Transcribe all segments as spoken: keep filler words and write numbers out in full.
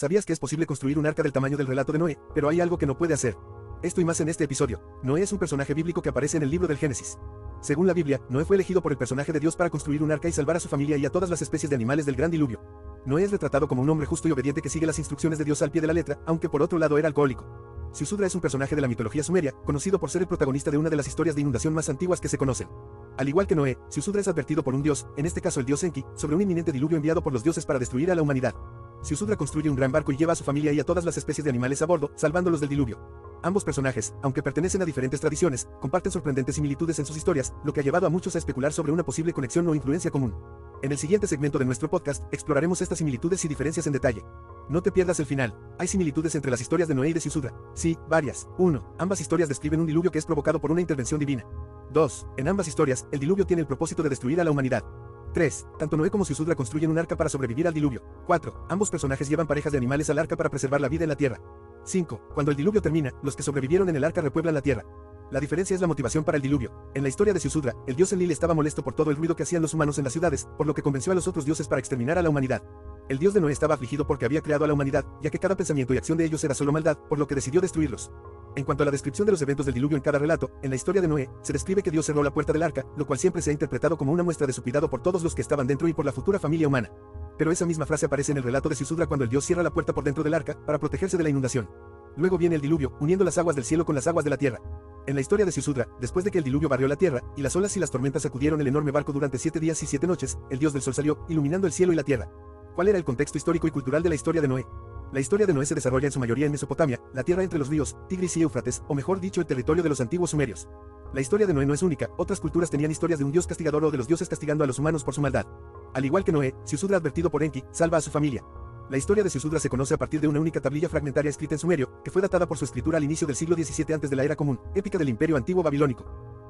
¿Sabías que es posible construir un arca del tamaño del relato de Noé, pero hay algo que no puede hacer? Esto y más en este episodio. Noé es un personaje bíblico que aparece en el libro del Génesis. Según la Biblia, Noé fue elegido por el personaje de Dios para construir un arca y salvar a su familia y a todas las especies de animales del gran diluvio. Noé es retratado como un hombre justo y obediente que sigue las instrucciones de Dios al pie de la letra, aunque por otro lado era alcohólico. Ziusudra es un personaje de la mitología sumeria, conocido por ser el protagonista de una de las historias de inundación más antiguas que se conocen. Al igual que Noé, Ziusudra es advertido por un dios, en este caso el dios Enki, sobre un inminente diluvio enviado por los dioses para destruir a la humanidad. Ziusudra construye un gran barco y lleva a su familia y a todas las especies de animales a bordo, salvándolos del diluvio. Ambos personajes, aunque pertenecen a diferentes tradiciones, comparten sorprendentes similitudes en sus historias, lo que ha llevado a muchos a especular sobre una posible conexión o influencia común. En el siguiente segmento de nuestro podcast, exploraremos estas similitudes y diferencias en detalle. No te pierdas el final. Hay similitudes entre las historias de Noé y de Ziusudra. Sí, varias. uno. Ambas historias describen un diluvio que es provocado por una intervención divina. dos. En ambas historias, el diluvio tiene el propósito de destruir a la humanidad. tres. Tanto Noé como Ziusudra construyen un arca para sobrevivir al diluvio. cuatro. Ambos personajes llevan parejas de animales al arca para preservar la vida en la tierra. cinco. Cuando el diluvio termina, los que sobrevivieron en el arca repueblan la tierra. La diferencia es la motivación para el diluvio. En la historia de Ziusudra, el dios Enlil estaba molesto por todo el ruido que hacían los humanos en las ciudades, por lo que convenció a los otros dioses para exterminar a la humanidad. El dios de Noé estaba afligido porque había creado a la humanidad, ya que cada pensamiento y acción de ellos era solo maldad, por lo que decidió destruirlos. En cuanto a la descripción de los eventos del diluvio en cada relato, en la historia de Noé, se describe que Dios cerró la puerta del arca, lo cual siempre se ha interpretado como una muestra de su cuidado por todos los que estaban dentro y por la futura familia humana. Pero esa misma frase aparece en el relato de Ziusudra cuando el Dios cierra la puerta por dentro del arca, para protegerse de la inundación. Luego viene el diluvio, uniendo las aguas del cielo con las aguas de la tierra. En la historia de Ziusudra, después de que el diluvio barrió la tierra, y las olas y las tormentas sacudieron el enorme barco durante siete días y siete noches, el Dios del sol salió, iluminando el cielo y la tierra. ¿Cuál era el contexto histórico y cultural de la historia de Noé? La historia de Noé se desarrolla en su mayoría en Mesopotamia, la tierra entre los ríos Tigris y Éufrates, o mejor dicho el territorio de los antiguos sumerios. La historia de Noé no es única, otras culturas tenían historias de un dios castigador o de los dioses castigando a los humanos por su maldad. Al igual que Noé, Ziusudra, advertido por Enki, salva a su familia. La historia de Ziusudra se conoce a partir de una única tablilla fragmentaria escrita en sumerio, que fue datada por su escritura al inicio del siglo diecisiete antes de la era común, épica del imperio antiguo babilónico.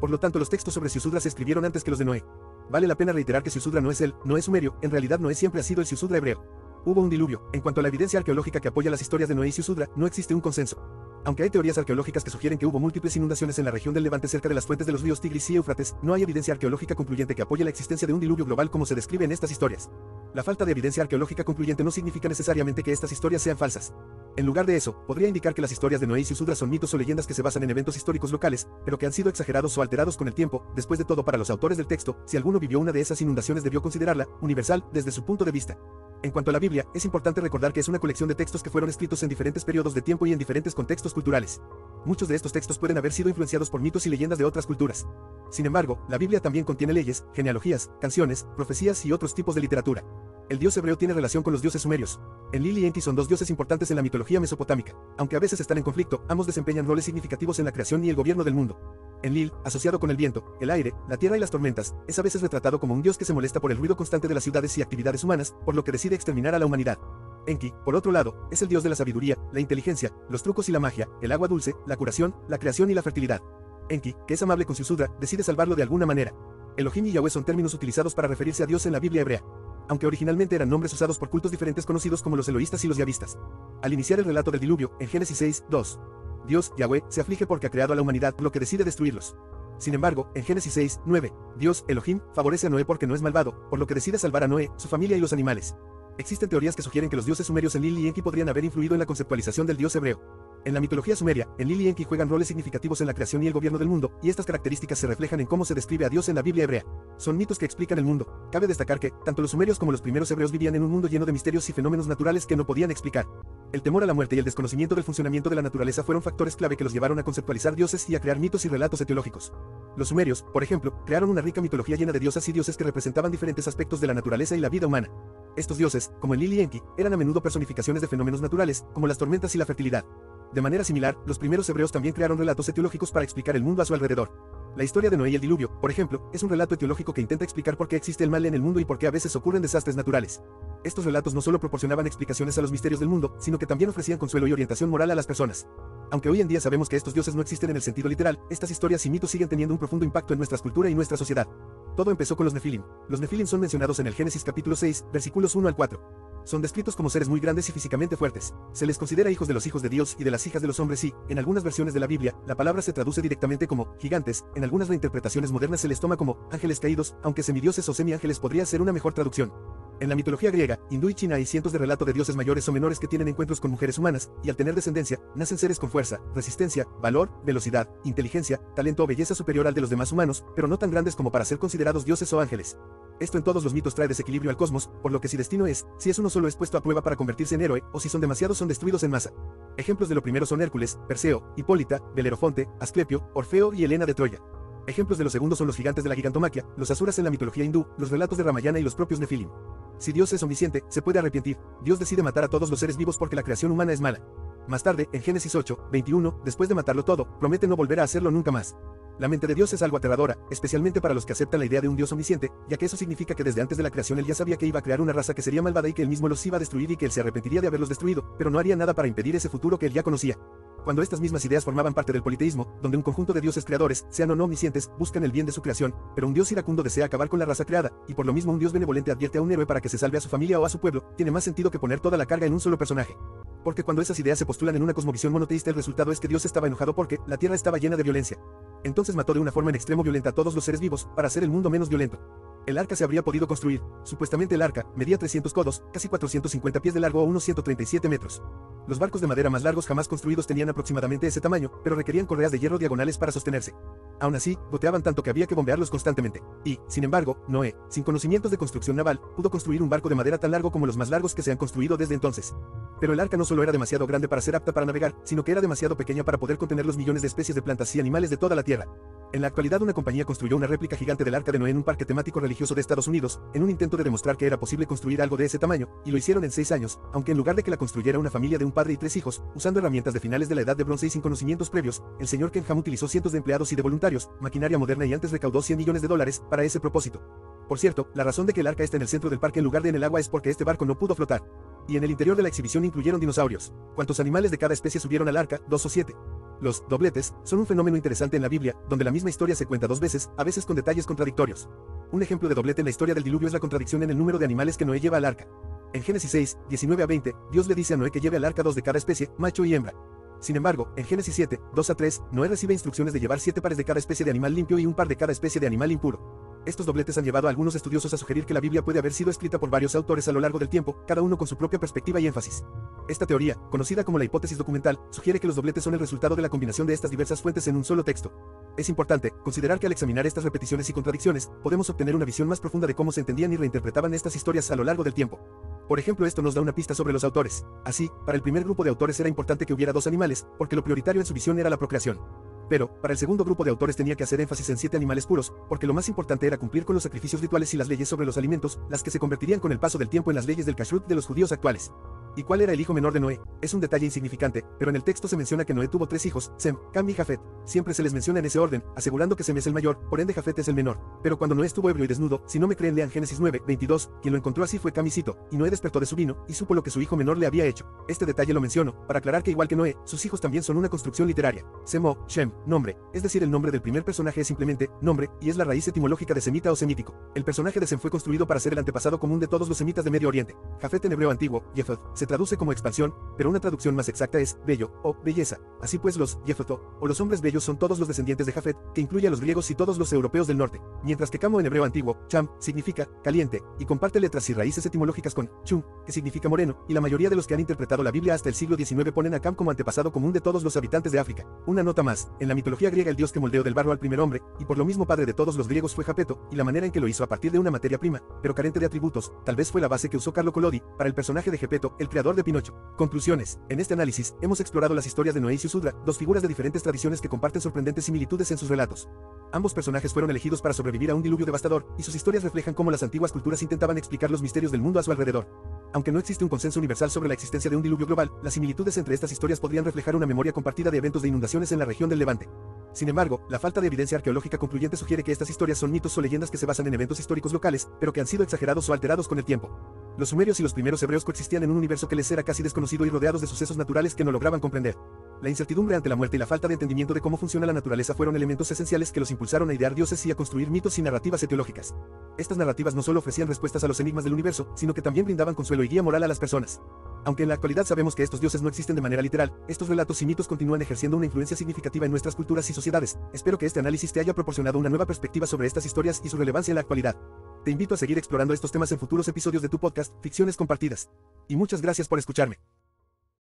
Por lo tanto los textos sobre Ziusudra se escribieron antes que los de Noé. Vale la pena reiterar que Ziusudra no es el Noé sumerio, en realidad Noé siempre ha sido el Ziusudra hebreo. Hubo un diluvio. En cuanto a la evidencia arqueológica que apoya las historias de Noé y Ziusudra, no existe un consenso. Aunque hay teorías arqueológicas que sugieren que hubo múltiples inundaciones en la región del Levante cerca de las fuentes de los ríos Tigris y Éufrates, no hay evidencia arqueológica concluyente que apoye la existencia de un diluvio global como se describe en estas historias. La falta de evidencia arqueológica concluyente no significa necesariamente que estas historias sean falsas. En lugar de eso, podría indicar que las historias de Noé y Ziusudra son mitos o leyendas que se basan en eventos históricos locales, pero que han sido exagerados o alterados con el tiempo. Después de todo, para los autores del texto, si alguno vivió una de esas inundaciones debió considerarla universal desde su punto de vista. En cuanto a la Biblia, es importante recordar que es una colección de textos que fueron escritos en diferentes periodos de tiempo y en diferentes contextos culturales. Muchos de estos textos pueden haber sido influenciados por mitos y leyendas de otras culturas. Sin embargo, la Biblia también contiene leyes, genealogías, canciones, profecías y otros tipos de literatura. El dios hebreo tiene relación con los dioses sumerios. Enlil y Enki son dos dioses importantes en la mitología mesopotámica. Aunque a veces están en conflicto, ambos desempeñan roles significativos en la creación y el gobierno del mundo. Enlil, asociado con el viento, el aire, la tierra y las tormentas, es a veces retratado como un dios que se molesta por el ruido constante de las ciudades y actividades humanas, por lo que decide exterminar a la humanidad. Enki, por otro lado, es el dios de la sabiduría, la inteligencia, los trucos y la magia, el agua dulce, la curación, la creación y la fertilidad. Enki, que es amable con Ziusudra, decide salvarlo de alguna manera. Elohim y Yahweh son términos utilizados para referirse a Dios en la Biblia hebrea. Aunque originalmente eran nombres usados por cultos diferentes conocidos como los eloístas y los yavistas. Al iniciar el relato del diluvio, en Génesis seis, dos, Dios, Yahweh, se aflige porque ha creado a la humanidad, lo que decide destruirlos. Sin embargo, en Génesis seis, nueve, Dios, Elohim, favorece a Noé porque no es malvado, por lo que decide salvar a Noé, su familia y los animales. Existen teorías que sugieren que los dioses sumerios Enlil y Enki podrían haber influido en la conceptualización del dios hebreo. En la mitología sumeria, Enlil y Enki juegan roles significativos en la creación y el gobierno del mundo, y estas características se reflejan en cómo se describe a Dios en la Biblia hebrea. Son mitos que explican el mundo. Cabe destacar que, tanto los sumerios como los primeros hebreos vivían en un mundo lleno de misterios y fenómenos naturales que no podían explicar. El temor a la muerte y el desconocimiento del funcionamiento de la naturaleza fueron factores clave que los llevaron a conceptualizar dioses y a crear mitos y relatos etiológicos. Los sumerios, por ejemplo, crearon una rica mitología llena de diosas y dioses que representaban diferentes aspectos de la naturaleza y la vida humana. Estos dioses, como Enlil y Enki, eran a menudo personificaciones de fenómenos naturales, como las tormentas y la fertilidad. De manera similar, los primeros hebreos también crearon relatos etiológicos para explicar el mundo a su alrededor. La historia de Noé y el diluvio, por ejemplo, es un relato etiológico que intenta explicar por qué existe el mal en el mundo y por qué a veces ocurren desastres naturales. Estos relatos no solo proporcionaban explicaciones a los misterios del mundo, sino que también ofrecían consuelo y orientación moral a las personas. Aunque hoy en día sabemos que estos dioses no existen en el sentido literal, estas historias y mitos siguen teniendo un profundo impacto en nuestra cultura y nuestra sociedad. Todo empezó con los Nefilim. Los Nefilim son mencionados en el Génesis capítulo seis, versículos uno al cuatro. Son descritos como seres muy grandes y físicamente fuertes. Se les considera hijos de los hijos de Dios y de las hijas de los hombres y, en algunas versiones de la Biblia, la palabra se traduce directamente como gigantes. En algunas reinterpretaciones modernas se les toma como ángeles caídos, aunque semidioses o semiángeles podría ser una mejor traducción. En la mitología griega, hindú y china hay cientos de relatos de dioses mayores o menores que tienen encuentros con mujeres humanas, y al tener descendencia, nacen seres con fuerza, resistencia, valor, velocidad, inteligencia, talento o belleza superior al de los demás humanos, pero no tan grandes como para ser considerados dioses o ángeles. Esto en todos los mitos trae desequilibrio al cosmos, por lo que si destino es, si es uno solo es puesto a prueba para convertirse en héroe, o si son demasiados son destruidos en masa. Ejemplos de lo primero son Hércules, Perseo, Hipólita, Belerofonte, Asclepio, Orfeo y Helena de Troya. Ejemplos de lo segundo son los gigantes de la gigantomaquia, los asuras en la mitología hindú, los relatos de Ramayana y los propios Nefilim. Si Dios es omnisciente, se puede arrepentir. Dios decide matar a todos los seres vivos porque la creación humana es mala. Más tarde, en Génesis ocho, veintiuno, después de matarlo todo, promete no volver a hacerlo nunca más. La mente de Dios es algo aterradora, especialmente para los que aceptan la idea de un Dios omnisciente, ya que eso significa que desde antes de la creación Él ya sabía que iba a crear una raza que sería malvada y que Él mismo los iba a destruir y que Él se arrepentiría de haberlos destruido, pero no haría nada para impedir ese futuro que Él ya conocía. Cuando estas mismas ideas formaban parte del politeísmo, donde un conjunto de dioses creadores, sean o no omniscientes, buscan el bien de su creación, pero un Dios iracundo desea acabar con la raza creada, y por lo mismo un Dios benevolente advierte a un héroe para que se salve a su familia o a su pueblo, tiene más sentido que poner toda la carga en un solo personaje. Porque cuando esas ideas se postulan en una cosmovisión monoteísta, el resultado es que Dios estaba enojado porque la tierra estaba llena de violencia. Entonces mató de una forma en extremo violenta a todos los seres vivos, para hacer el mundo menos violento. El arca se habría podido construir. Supuestamente el arca medía trescientos codos, casi cuatrocientos cincuenta pies de largo o unos ciento treinta y siete metros. Los barcos de madera más largos jamás construidos tenían aproximadamente ese tamaño, pero requerían correas de hierro diagonales para sostenerse. Aún así, goteaban tanto que había que bombearlos constantemente. Y, sin embargo, Noé, sin conocimientos de construcción naval, pudo construir un barco de madera tan largo como los más largos que se han construido desde entonces. Pero el arca no solo era demasiado grande para ser apta para navegar, sino que era demasiado pequeña para poder contener los millones de especies de plantas y animales de toda la Tierra. En la actualidad, una compañía construyó una réplica gigante del arca de Noé en un parque temático religioso de Estados Unidos, en un intento de demostrar que era posible construir algo de ese tamaño, y lo hicieron en seis años, aunque en lugar de que la construyera una familia de un padre y tres hijos, usando herramientas de finales de la edad de bronce y sin conocimientos previos, el señor Ken Ham utilizó cientos de empleados y de voluntarios, maquinaria moderna y antes recaudó cien millones de dólares, para ese propósito. Por cierto, la razón de que el arca está en el centro del parque en lugar de en el agua es porque este barco no pudo flotar. Y en el interior de la exhibición incluyeron dinosaurios. ¿Cuántos animales de cada especie subieron al arca? Dos o siete. Los dobletes son un fenómeno interesante en la Biblia, donde la misma historia se cuenta dos veces, a veces con detalles contradictorios. Un ejemplo de doblete en la historia del diluvio es la contradicción en el número de animales que Noé lleva al arca. En Génesis seis, diecinueve a veinte, Dios le dice a Noé que lleve al arca dos de cada especie, macho y hembra. Sin embargo, en Génesis siete, dos a tres, Noé recibe instrucciones de llevar siete pares de cada especie de animal limpio y un par de cada especie de animal impuro. Estos dobletes han llevado a algunos estudiosos a sugerir que la Biblia puede haber sido escrita por varios autores a lo largo del tiempo, cada uno con su propia perspectiva y énfasis. Esta teoría, conocida como la hipótesis documental, sugiere que los dobletes son el resultado de la combinación de estas diversas fuentes en un solo texto. Es importante considerar que al examinar estas repeticiones y contradicciones, podemos obtener una visión más profunda de cómo se entendían y reinterpretaban estas historias a lo largo del tiempo. Por ejemplo, esto nos da una pista sobre los autores. Así, para el primer grupo de autores era importante que hubiera dos animales, porque lo prioritario en su visión era la procreación. Pero, para el segundo grupo de autores tenía que hacer énfasis en siete animales puros, porque lo más importante era cumplir con los sacrificios rituales y las leyes sobre los alimentos, las que se convertirían con el paso del tiempo en las leyes del Kashrut de los judíos actuales. ¿Y cuál era el hijo menor de Noé? Es un detalle insignificante, pero en el texto se menciona que Noé tuvo tres hijos, Sem, Cam y Jafet. Siempre se les menciona en ese orden, asegurando que Sem es el mayor, por ende Jafet es el menor. Pero cuando Noé estuvo ebrio y desnudo, si no me creen lean Génesis nueve, veintidós, quien lo encontró así fue Cam y Cito, y Noé despertó de su vino, y supo lo que su hijo menor le había hecho. Este detalle lo menciono, para aclarar que igual que Noé, sus hijos también son una construcción literaria. Sem o, Shem, nombre, es decir el nombre del primer personaje es simplemente, nombre, y es la raíz etimológica de semita o semítico. El personaje de Sem fue construido para ser el antepasado común de todos los semitas de Medio Oriente. Jafet en hebreo antiguo, Jafet, se traduce como expansión, pero una traducción más exacta es bello o belleza. Así pues los Jefeto, o los hombres bellos son todos los descendientes de Jafet, que incluye a los griegos y todos los europeos del norte. Mientras que Camo en hebreo antiguo, Cham, significa caliente, y comparte letras y raíces etimológicas con Chum, que significa moreno, y la mayoría de los que han interpretado la Biblia hasta el siglo diecinueve ponen a Cam como antepasado común de todos los habitantes de África. Una nota más, en la mitología griega el dios que moldeó del barro al primer hombre, y por lo mismo padre de todos los griegos fue Gepetto, y la manera en que lo hizo a partir de una materia prima, pero carente de atributos, tal vez fue la base que usó Carlo Collodi, para el personaje de Gepetto, el creador de Pinocho. Conclusiones. En este análisis, hemos explorado las historias de Noé y Ziusudra, dos figuras de diferentes tradiciones que comparten sorprendentes similitudes en sus relatos. Ambos personajes fueron elegidos para sobrevivir a un diluvio devastador, y sus historias reflejan cómo las antiguas culturas intentaban explicar los misterios del mundo a su alrededor. Aunque no existe un consenso universal sobre la existencia de un diluvio global, las similitudes entre estas historias podrían reflejar una memoria compartida de eventos de inundaciones en la región del Levante. Sin embargo, la falta de evidencia arqueológica concluyente sugiere que estas historias son mitos o leyendas que se basan en eventos históricos locales, pero que han sido exagerados o alterados con el tiempo. Los sumerios y los primeros hebreos coexistían en un universo que les era casi desconocido y rodeados de sucesos naturales que no lograban comprender. La incertidumbre ante la muerte y la falta de entendimiento de cómo funciona la naturaleza fueron elementos esenciales que los impulsaron a idear dioses y a construir mitos y narrativas etiológicas. Estas narrativas no solo ofrecían respuestas a los enigmas del universo, sino que también brindaban consuelo y guía moral a las personas. Aunque en la actualidad sabemos que estos dioses no existen de manera literal, estos relatos y mitos continúan ejerciendo una influencia significativa en nuestras culturas y sociedades. Espero que este análisis te haya proporcionado una nueva perspectiva sobre estas historias y su relevancia en la actualidad. Te invito a seguir explorando estos temas en futuros episodios de tu podcast, Ficciones Compartidas. Y muchas gracias por escucharme.